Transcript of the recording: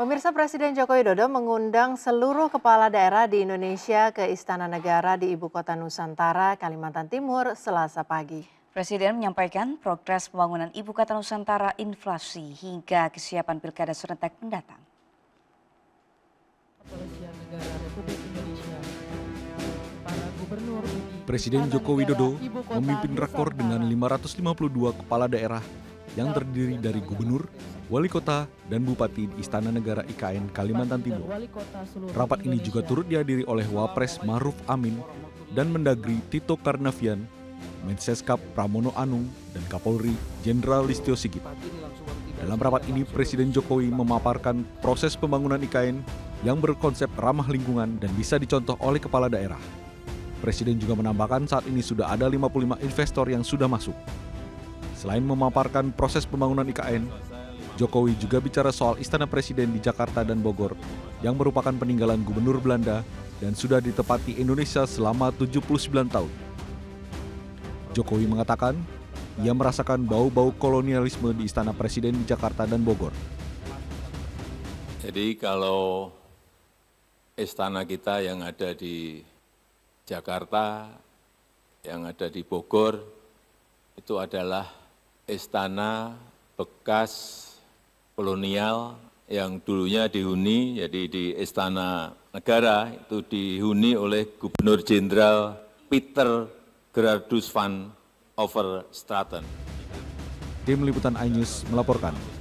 Pemirsa, Presiden Joko Widodo mengundang seluruh kepala daerah di Indonesia ke Istana Negara di Ibu Kota Nusantara, Kalimantan Timur, Selasa pagi. Presiden menyampaikan progres pembangunan Ibu Kota Nusantara, inflasi, hingga kesiapan pilkada serentak mendatang. Presiden Joko Widodo memimpin rakor dengan 552 kepala daerah yang terdiri dari gubernur, wali kota, dan bupati di Istana Negara IKN Kalimantan Timur. Rapat ini juga turut dihadiri oleh Wapres Ma'ruf Amin dan Mendagri Tito Karnavian, Menseskap Pramono Anung, dan Kapolri Jenderal Listyo Sigit. Dalam rapat ini, Presiden Jokowi memaparkan proses pembangunan IKN yang berkonsep ramah lingkungan dan bisa dicontoh oleh kepala daerah. Presiden juga menambahkan saat ini sudah ada 55 investor yang sudah masuk. Selain memaparkan proses pembangunan IKN, Jokowi juga bicara soal Istana Presiden di Jakarta dan Bogor yang merupakan peninggalan Gubernur Belanda dan sudah ditempati Indonesia selama 79 tahun. Jokowi mengatakan ia merasakan bau-bau kolonialisme di Istana Presiden di Jakarta dan Bogor. Jadi kalau istana kita yang ada di Jakarta, yang ada di Bogor, itu adalah istana bekas kolonial yang dulunya dihuni, jadi di Istana Negara itu dihuni oleh Gubernur Jenderal Pieter Gerardus van Overstraten. Tim Liputan iNews melaporkan.